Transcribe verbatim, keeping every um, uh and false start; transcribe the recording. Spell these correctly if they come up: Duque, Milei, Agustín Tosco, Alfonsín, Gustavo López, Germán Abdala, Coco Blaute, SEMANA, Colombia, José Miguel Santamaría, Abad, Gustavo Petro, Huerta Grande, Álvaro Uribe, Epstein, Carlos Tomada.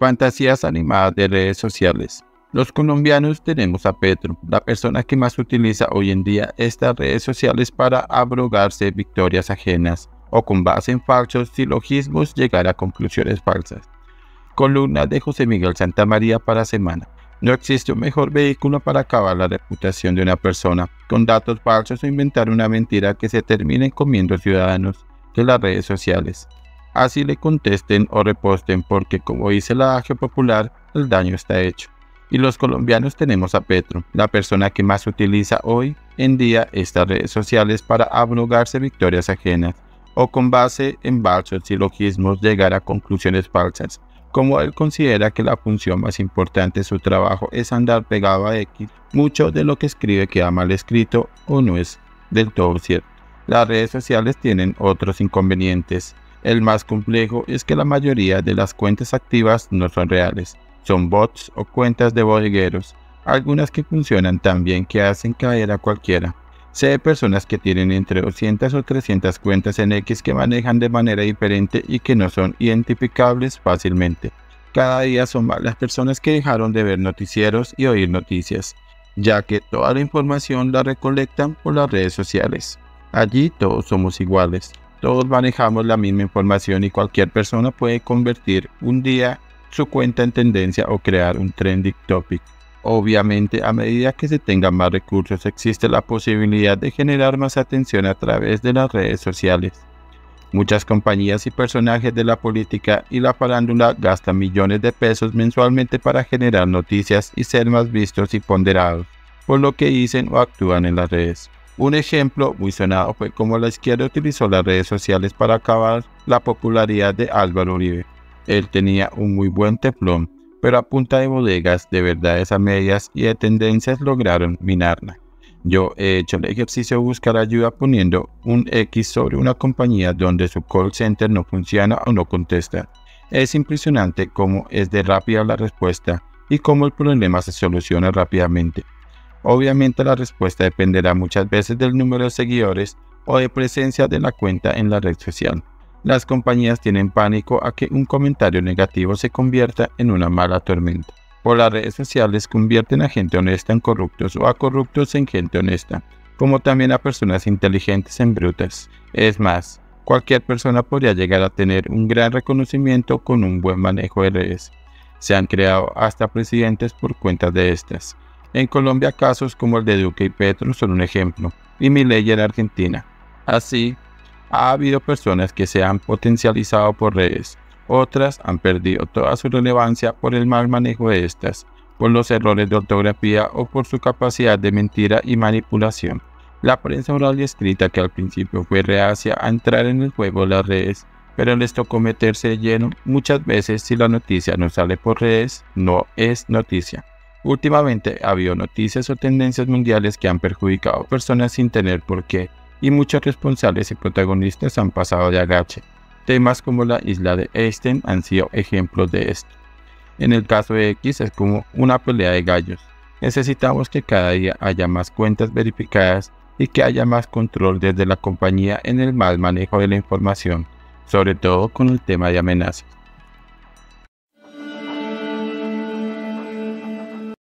Fantasías animadas de redes sociales. Los colombianos tenemos a Petro, la persona que más utiliza hoy en día estas redes sociales para abrogarse victorias ajenas o con base en falsos silogismos llegar a conclusiones falsas. Columna de José Miguel Santamaría para Semana. No existe un mejor vehículo para acabar la reputación de una persona, con datos falsos o inventar una mentira que se termine comiendo ciudadanos, que las redes sociales. Así le contesten o reposten porque, como dice el adagio popular, el daño está hecho. Y los colombianos tenemos a Petro, la persona que más utiliza hoy en día estas redes sociales para abrogarse victorias ajenas o con base en falsos silogismos llegar a conclusiones falsas. Como él considera que la función más importante de su trabajo es andar pegado a X, mucho de lo que escribe queda mal escrito o no es del todo cierto. Las redes sociales tienen otros inconvenientes. El más complejo es que la mayoría de las cuentas activas no son reales. Son bots o cuentas de bodegueros, algunas que funcionan tan bien que hacen caer a cualquiera. Sé de personas que tienen entre doscientas o trescientas cuentas en X que manejan de manera diferente y que no son identificables fácilmente. Cada día son más las personas que dejaron de ver noticieros y oír noticias, ya que toda la información la recolectan por las redes sociales. Allí todos somos iguales, todos manejamos la misma información y cualquier persona puede convertir un día su cuenta en tendencia o crear un trending topic. Obviamente, a medida que se tengan más recursos, existe la posibilidad de generar más atención a través de las redes sociales. Muchas compañías y personajes de la política y la farándula gastan millones de pesos mensualmente para generar noticias y ser más vistos y ponderados por lo que dicen o actúan en las redes. Un ejemplo muy sonado fue cómo la izquierda utilizó las redes sociales para acabar la popularidad de Álvaro Uribe. Él tenía un muy buen teflón, pero a punta de bodegas, de verdades a medias y de tendencias lograron minarla. Yo he hecho el ejercicio de buscar ayuda poniendo un X sobre una compañía donde su call center no funciona o no contesta. Es impresionante cómo es de rápida la respuesta y cómo el problema se soluciona rápidamente. Obviamente la respuesta dependerá muchas veces del número de seguidores o de presencia de la cuenta en la red social. Las compañías tienen pánico a que un comentario negativo se convierta en una mala tormenta. Por las redes sociales convierten a gente honesta en corruptos o a corruptos en gente honesta, como también a personas inteligentes en brutas. Es más, cualquier persona podría llegar a tener un gran reconocimiento con un buen manejo de redes. Se han creado hasta presidentes por cuentas de estas. En Colombia casos como el de Duque y Petro son un ejemplo, y Milei en Argentina. Así, ha habido personas que se han potencializado por redes, otras han perdido toda su relevancia por el mal manejo de estas, por los errores de ortografía o por su capacidad de mentira y manipulación. La prensa oral y escrita que al principio fue reacia a entrar en el juego de las redes, pero les tocó meterse de lleno. Muchas veces si la noticia no sale por redes, no es noticia. Últimamente ha habido noticias o tendencias mundiales que han perjudicado a personas sin tener por qué. Y muchos responsables y protagonistas han pasado de agache. Temas como la isla de Epstein han sido ejemplos de esto. En el caso de X es como una pelea de gallos. Necesitamos que cada día haya más cuentas verificadas y que haya más control desde la compañía en el mal manejo de la información, sobre todo con el tema de amenazas.